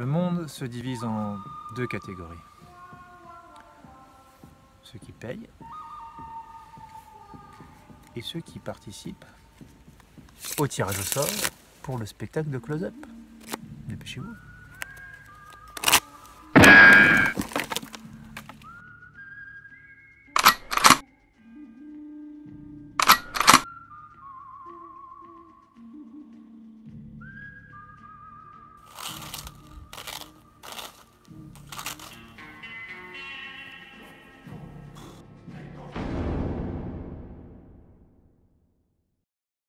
Le monde se divise en deux catégories. Ceux qui payent et ceux qui participent au tirage au sort pour le spectacle de close-up. Dépêchez-vous.